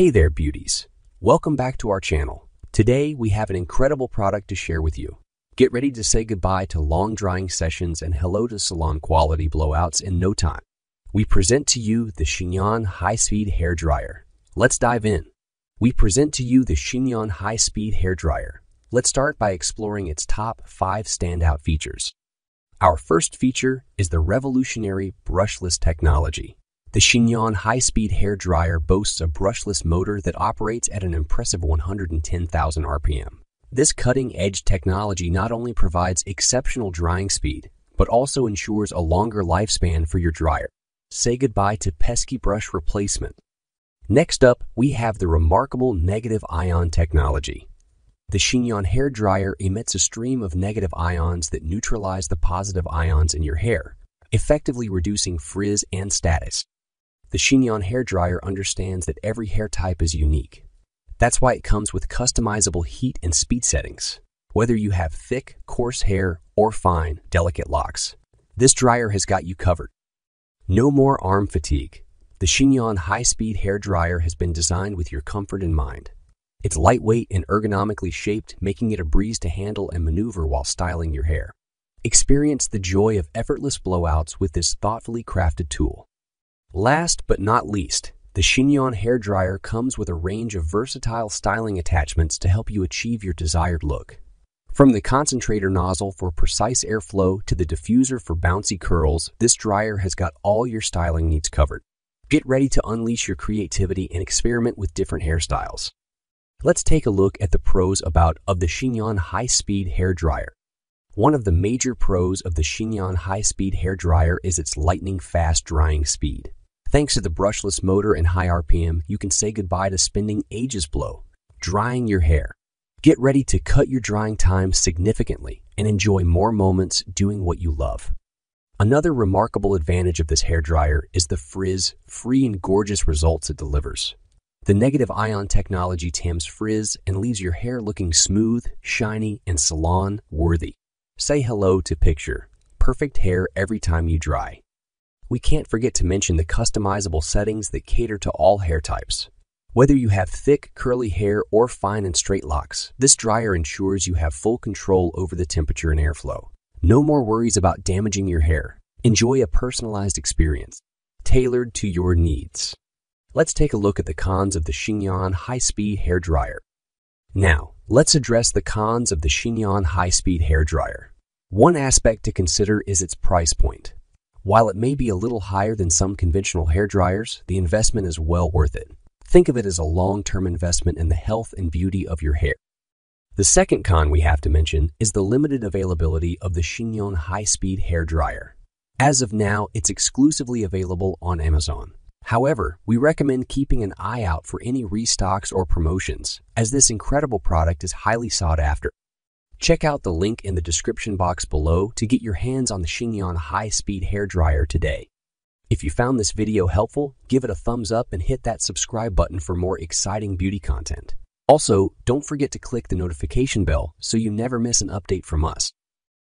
Hey there, beauties! Welcome back to our channel. Today, we have an incredible product to share with you. Get ready to say goodbye to long drying sessions and hello to salon quality blowouts in no time. We present to you the Chignon High-Speed Hair Dryer. Let's dive in. Let's start by exploring its top 5 standout features. Our first feature is the revolutionary brushless technology. The Chignon High-Speed Hair Dryer boasts a brushless motor that operates at an impressive 110,000 RPM. This cutting-edge technology not only provides exceptional drying speed, but also ensures a longer lifespan for your dryer. Say goodbye to pesky brush replacement. Next up, we have the remarkable negative ion technology. The Chignon hair dryer emits a stream of negative ions that neutralize the positive ions in your hair, effectively reducing frizz and status. The Chignon hair dryer understands that every hair type is unique. That's why it comes with customizable heat and speed settings, whether you have thick, coarse hair or fine, delicate locks. This dryer has got you covered. No more arm fatigue. The Chignon high-speed hair dryer has been designed with your comfort in mind. It's lightweight and ergonomically shaped, making it a breeze to handle and maneuver while styling your hair. Experience the joy of effortless blowouts with this thoughtfully crafted tool. Last but not least, the Chignon hair dryer comes with a range of versatile styling attachments to help you achieve your desired look. From the concentrator nozzle for precise airflow to the diffuser for bouncy curls, this dryer has got all your styling needs covered. Get ready to unleash your creativity and experiment with different hairstyles. Let's take a look at the pros of the Chignon High-Speed Hair Dryer. One of the major pros of the Chignon High-Speed Hair Dryer is its lightning-fast drying speed. Thanks to the brushless motor and high RPM, you can say goodbye to spending ages drying your hair. Get ready to cut your drying time significantly and enjoy more moments doing what you love. Another remarkable advantage of this hair dryer is the frizz-free and gorgeous results it delivers. The negative ion technology tamps frizz and leaves your hair looking smooth, shiny, and salon-worthy. Say hello to picture-perfect hair every time you dry. We can't forget to mention the customizable settings that cater to all hair types. Whether you have thick, curly hair or fine and straight locks, this dryer ensures you have full control over the temperature and airflow. No more worries about damaging your hair. Enjoy a personalized experience, tailored to your needs. Let's take a look at the cons of the Chignon High-Speed Hair Dryer. Now, let's address the cons of the Chignon High-Speed Hair Dryer. One aspect to consider is its price point. While it may be a little higher than some conventional hair dryers, the investment is well worth it. Think of it as a long-term investment in the health and beauty of your hair. The second con we have to mention is the limited availability of the Chignon High-Speed Hair Dryer. As of now, it's exclusively available on Amazon. However, we recommend keeping an eye out for any restocks or promotions, as this incredible product is highly sought after. Check out the link in the description box below to get your hands on the Chignon High-Speed Hair Dryer today. If you found this video helpful, give it a thumbs up and hit that subscribe button for more exciting beauty content. Also, don't forget to click the notification bell so you never miss an update from us.